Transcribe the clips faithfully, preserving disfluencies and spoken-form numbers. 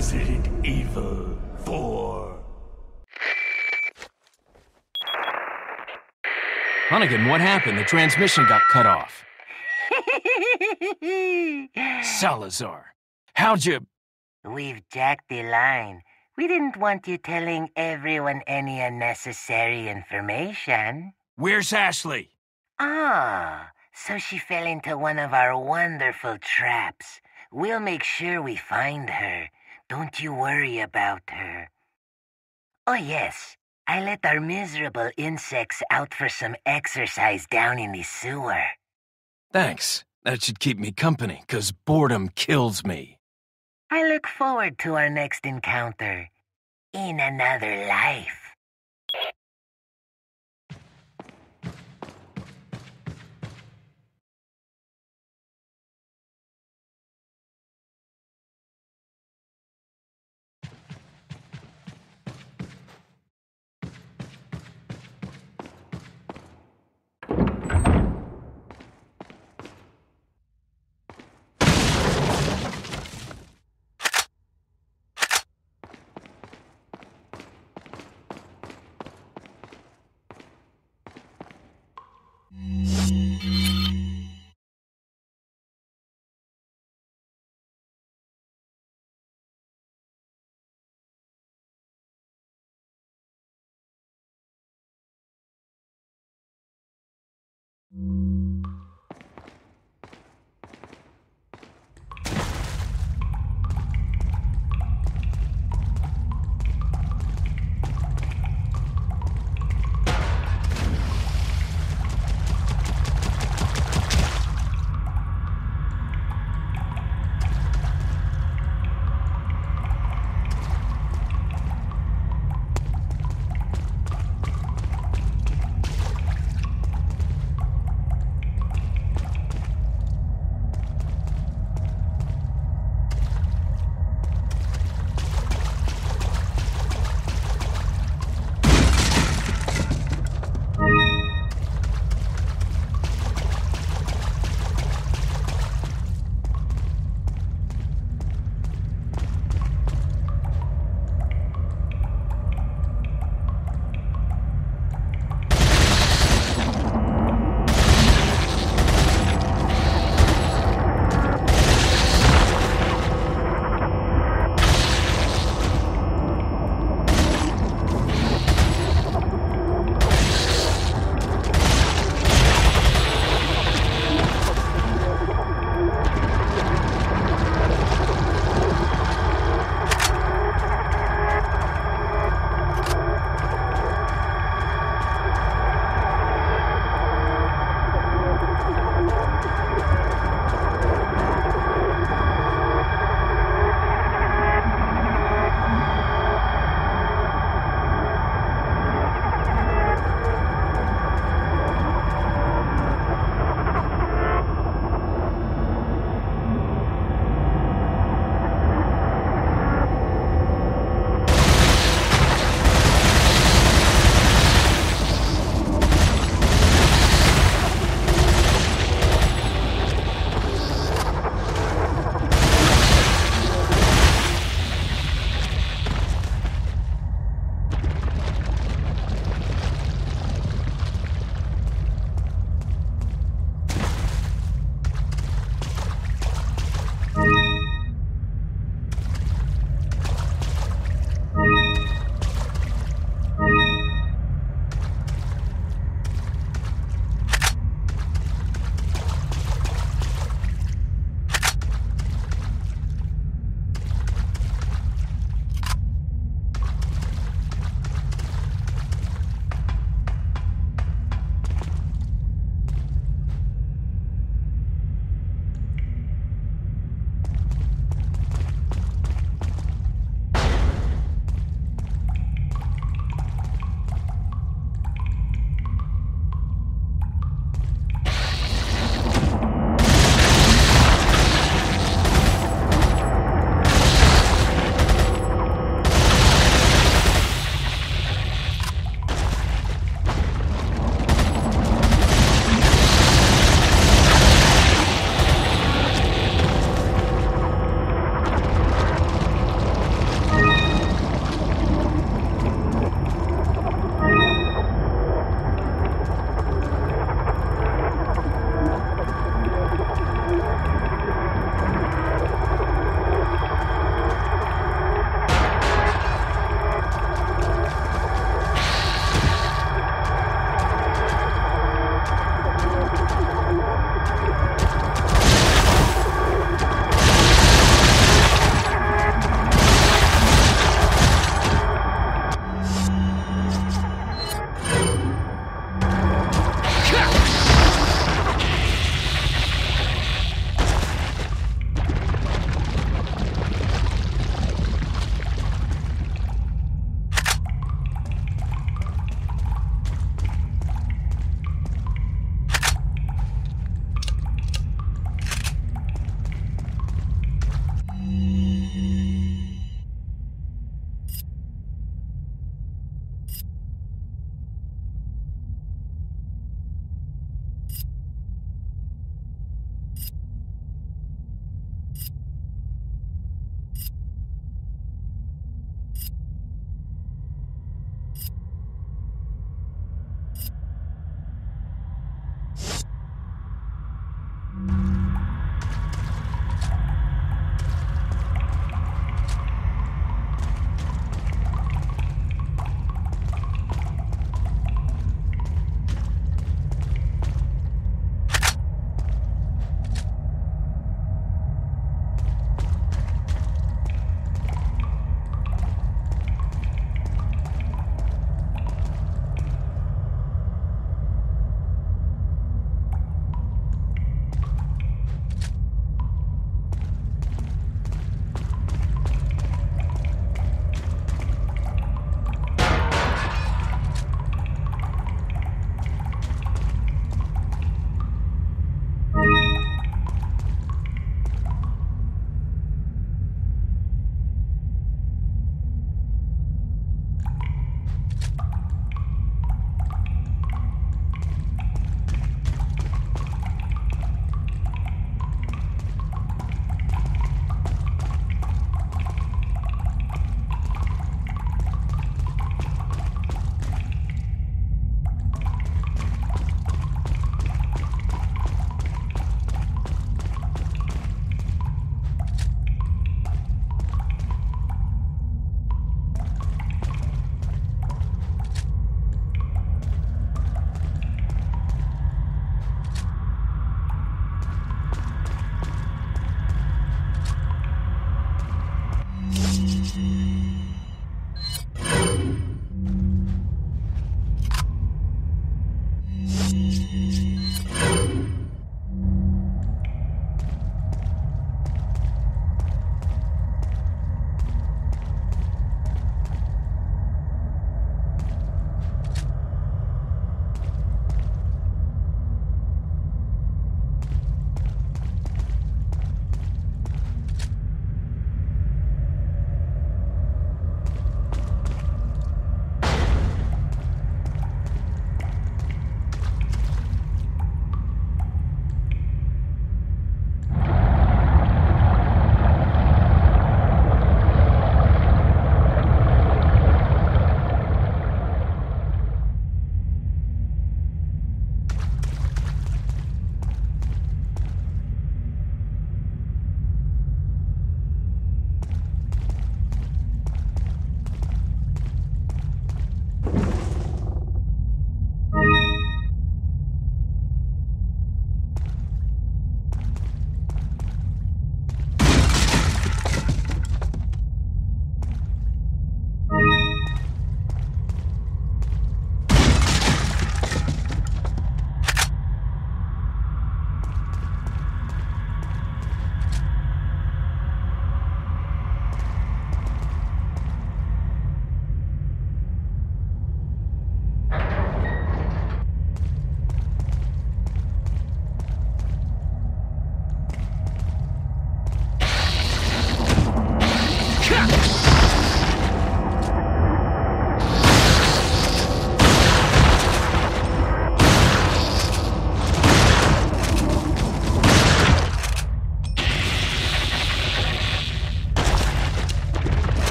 Resident Evil four. Hunnigan, what happened? The transmission got cut off. Salazar, how'd you... We've jacked the line. We didn't want you telling everyone any unnecessary information. Where's Ashley? Ah, so she fell into one of our wonderful traps. We'll make sure we find her. Don't you worry about her. Oh yes, I let our miserable insects out for some exercise down in the sewer. Thanks. That should keep me company, 'cause boredom kills me. I look forward to our next encounter. In another life.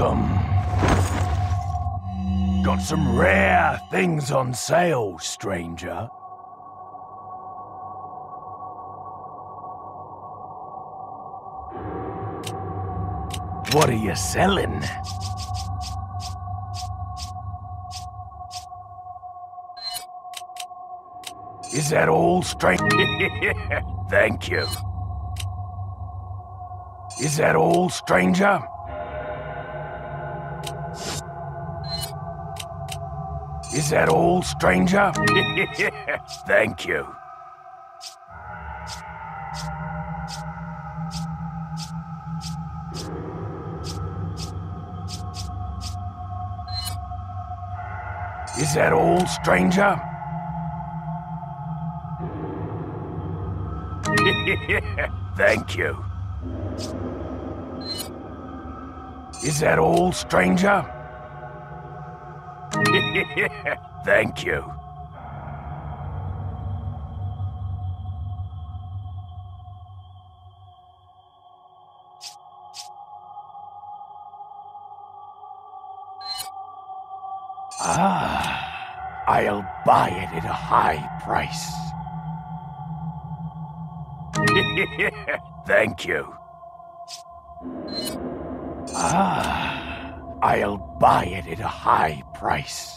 Welcome. Got some rare things on sale, stranger. What are you selling? Is that all, stranger? Thank you. Is that all, stranger? Is that all, stranger? Thank you. Is that all, stranger? Thank you. Is that all, stranger? Thank you. Ah, I'll buy it at a high price. Thank you. Ah, I'll buy it at a high price.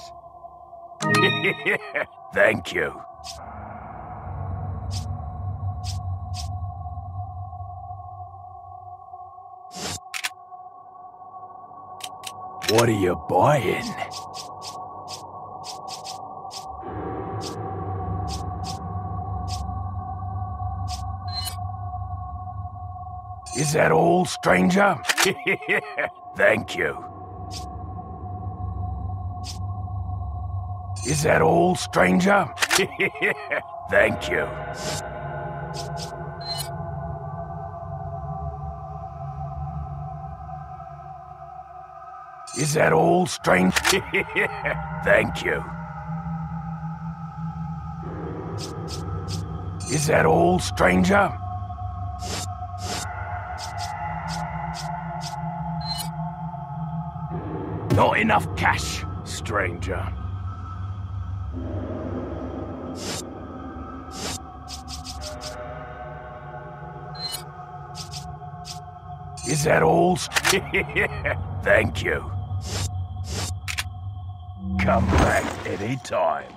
Thank you. What are you buying? Is that all, stranger? Thank you. Is that all, stranger? Thank you. Is that all, stranger? Thank you. Is that all, stranger? Not enough cash, stranger. Is that all? Thank you. Come back any time.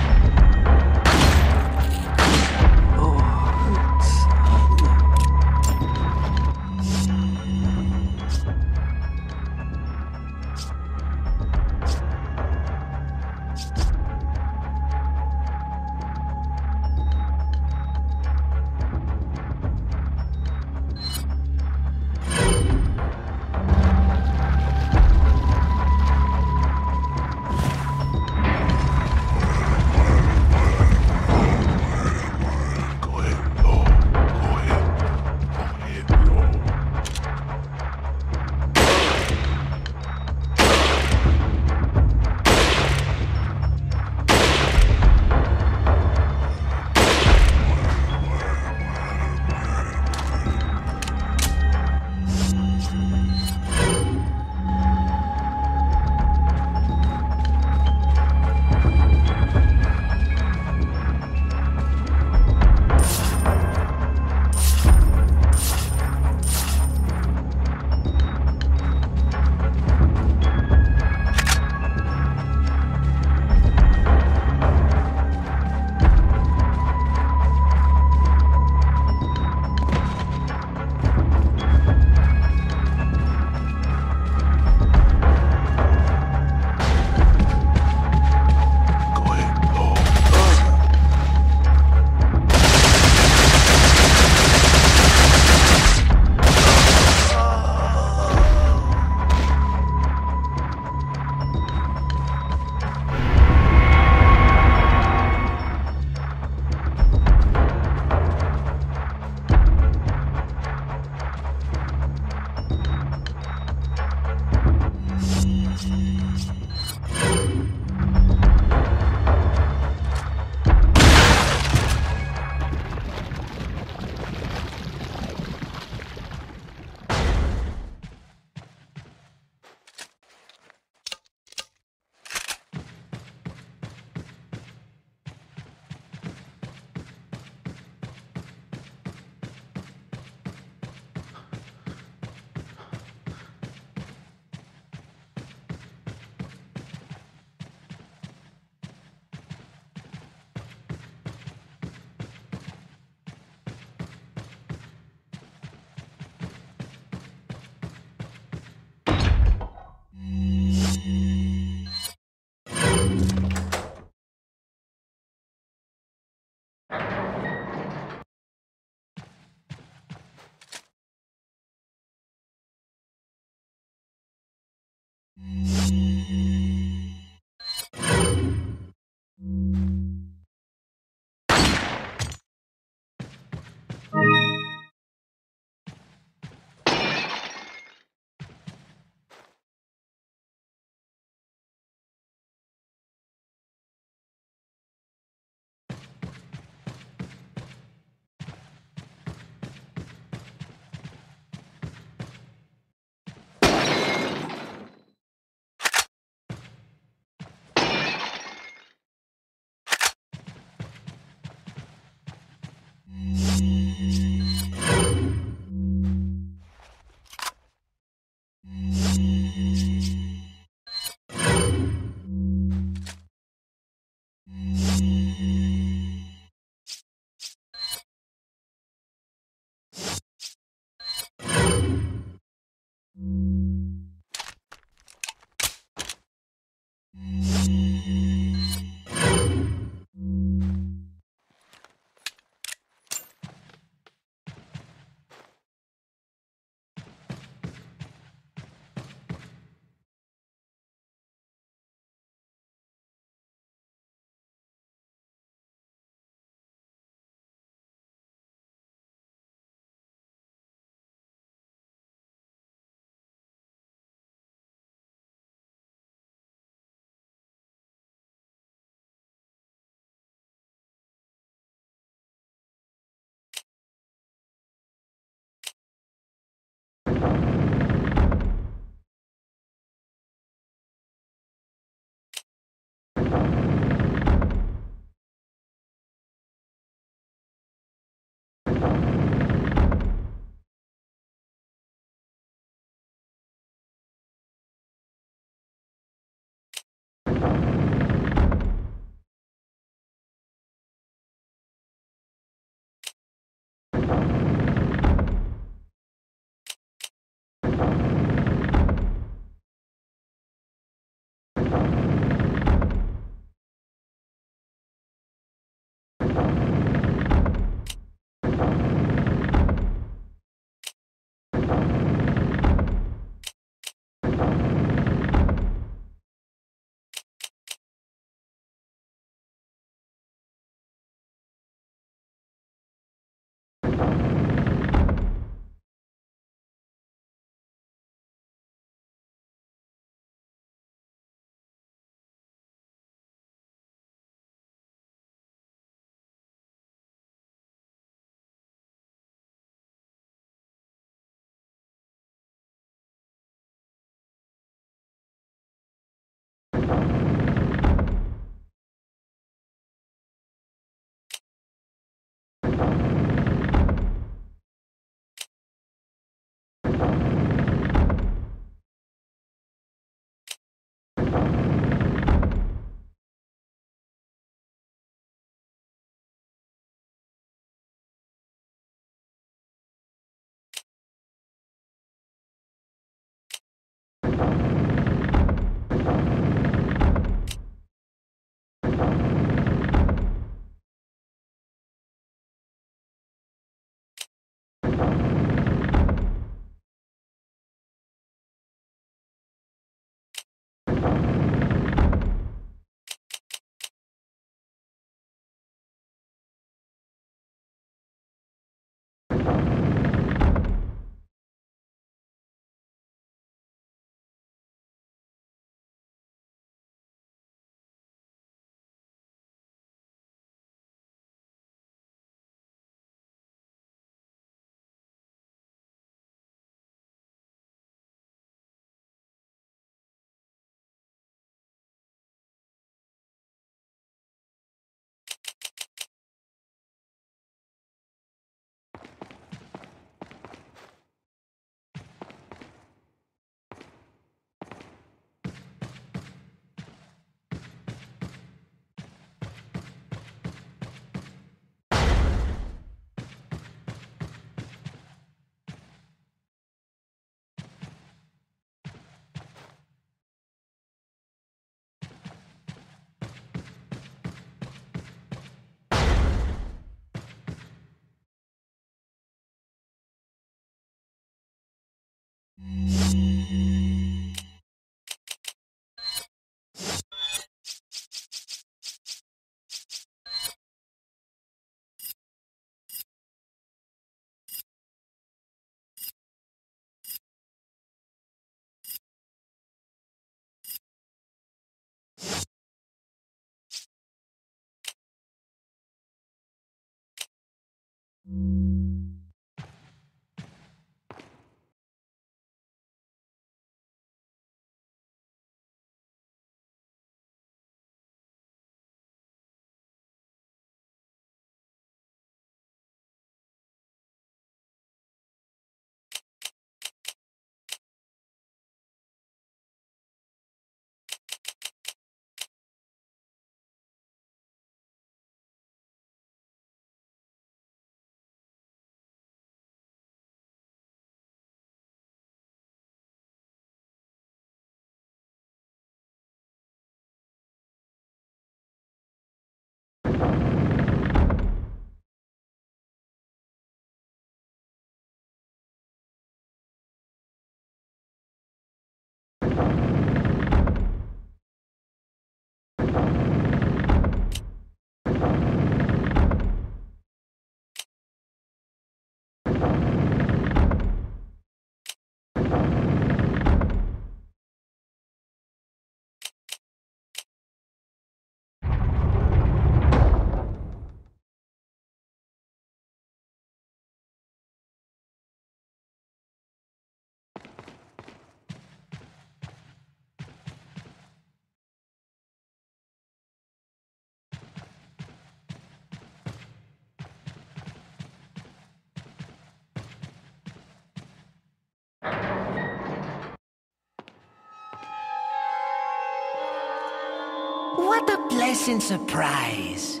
a pleasant surprise.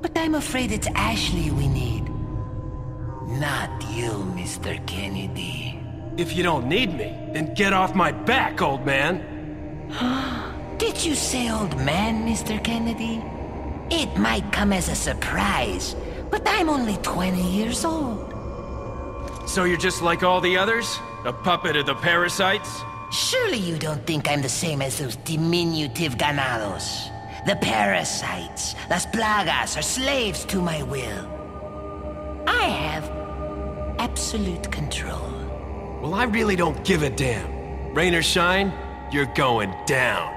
But I'm afraid it's Ashley we need. Not you, Mister Kennedy. If you don't need me, then get off my back, old man. Did you say old man, Mister Kennedy? It might come as a surprise, but I'm only twenty years old. So you're just like all the others? A puppet of the parasites? Surely you don't think I'm the same as those diminutive ganados. The parasites, Las Plagas, are slaves to my will. I have absolute control. Well, I really don't give a damn. Rain or shine, you're going down.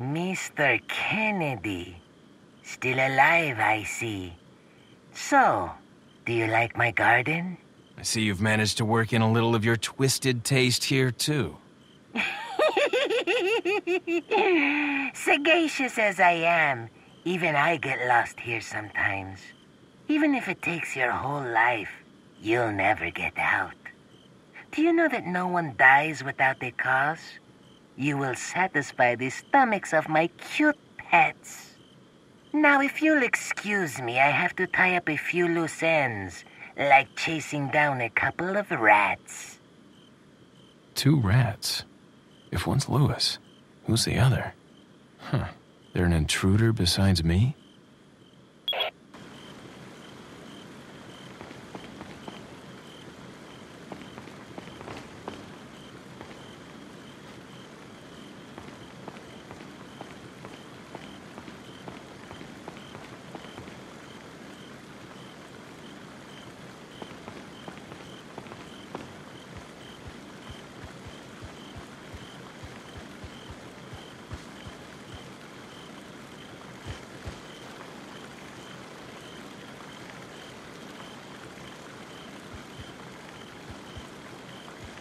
Mister Kennedy. Still alive, I see. So, do you like my garden? I see you've managed to work in a little of your twisted taste here, too. Sagacious as I am, even I get lost here sometimes. Even if it takes your whole life, you'll never get out. Do you know that no one dies without a cause? You will satisfy the stomachs of my cute pets. Now, if you'll excuse me, I have to tie up a few loose ends, like chasing down a couple of rats. Two rats? If one's Lewis, who's the other? Huh. They're an intruder besides me?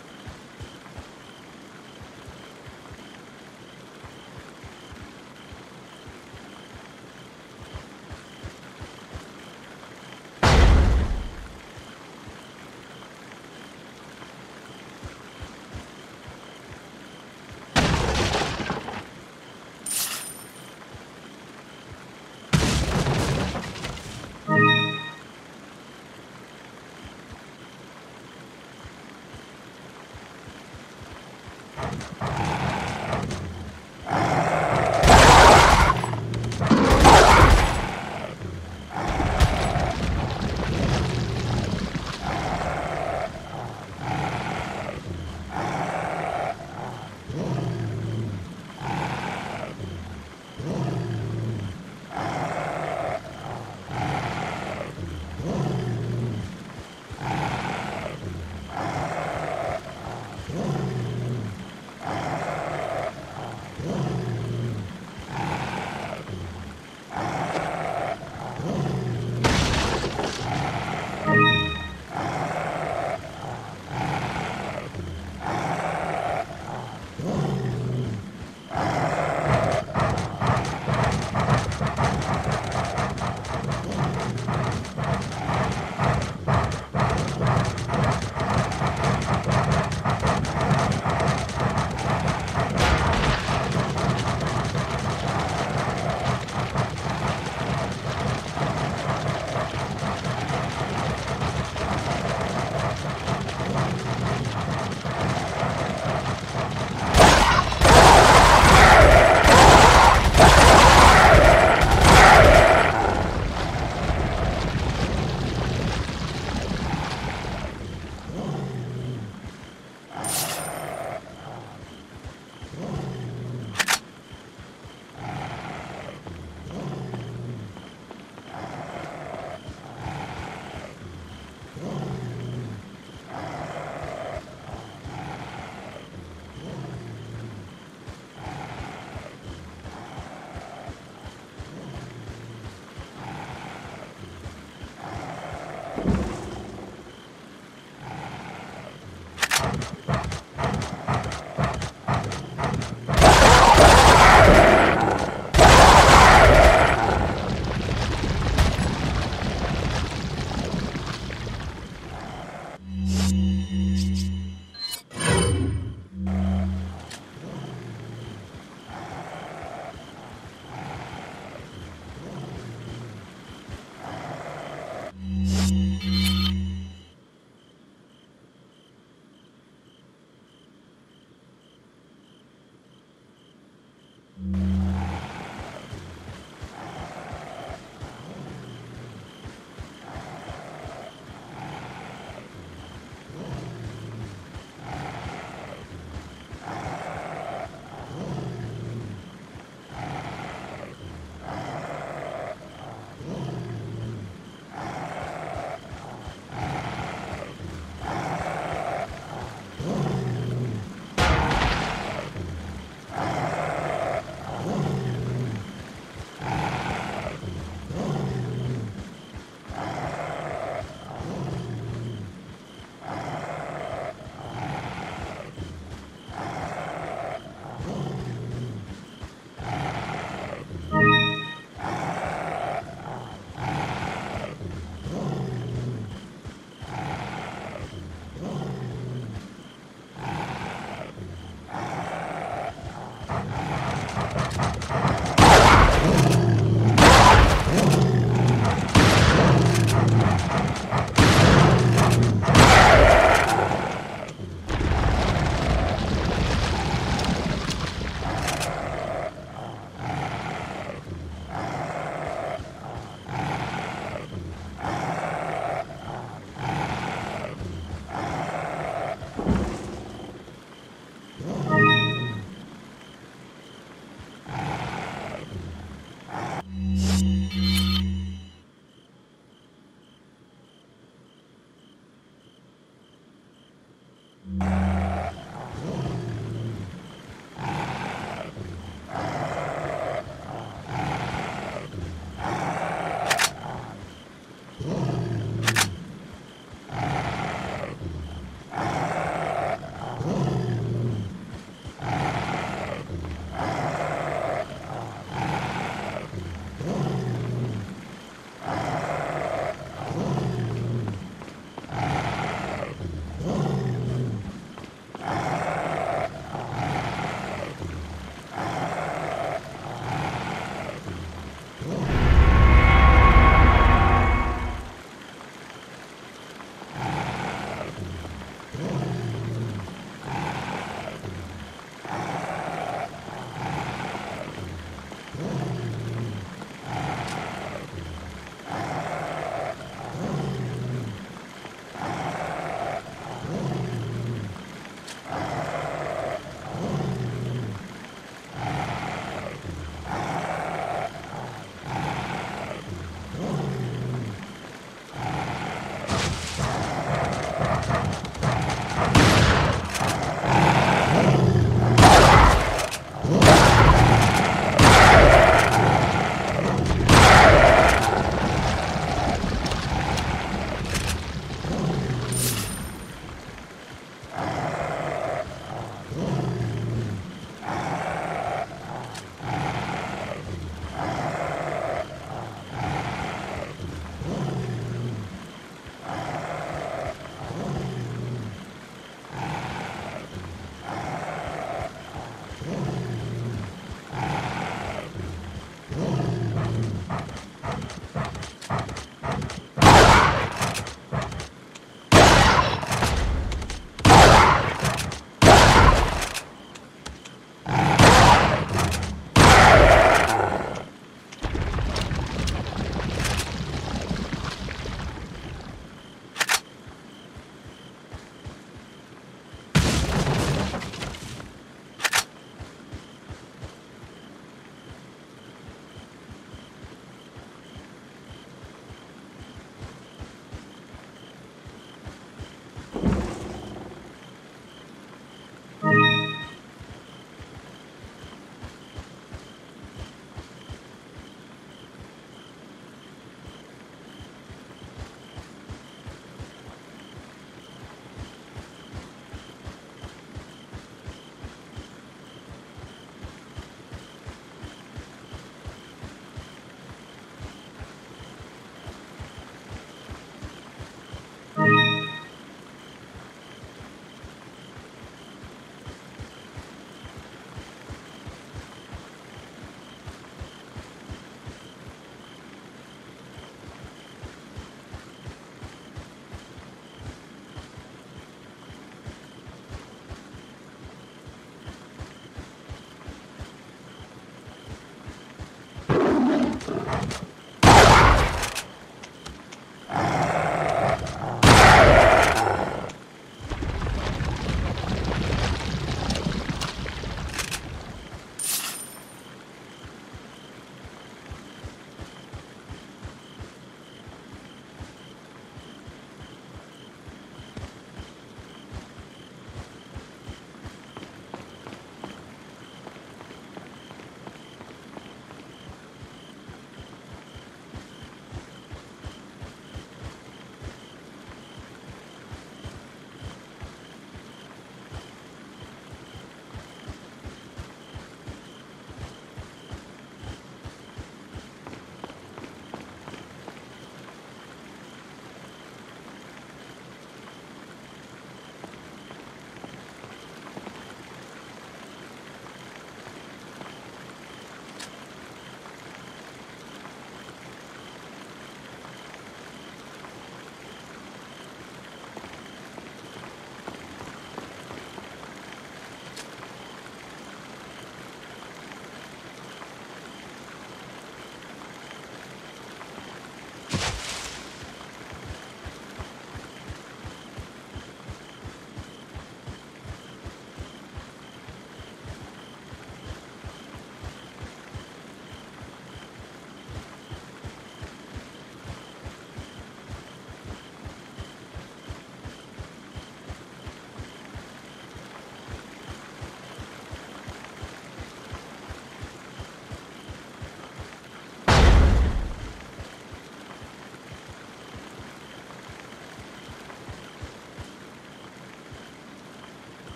Oh.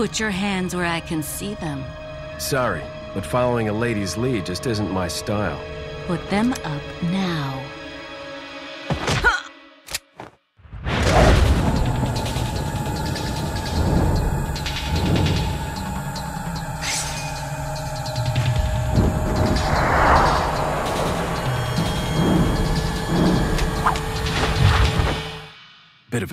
Put your hands where I can see them. Sorry, but following a lady's lead just isn't my style. Put them up now. Bit of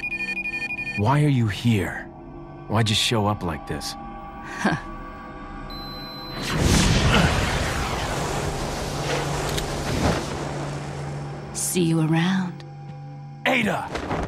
Why are you here? Why'd you show up like this? Huh. See you around. Ada!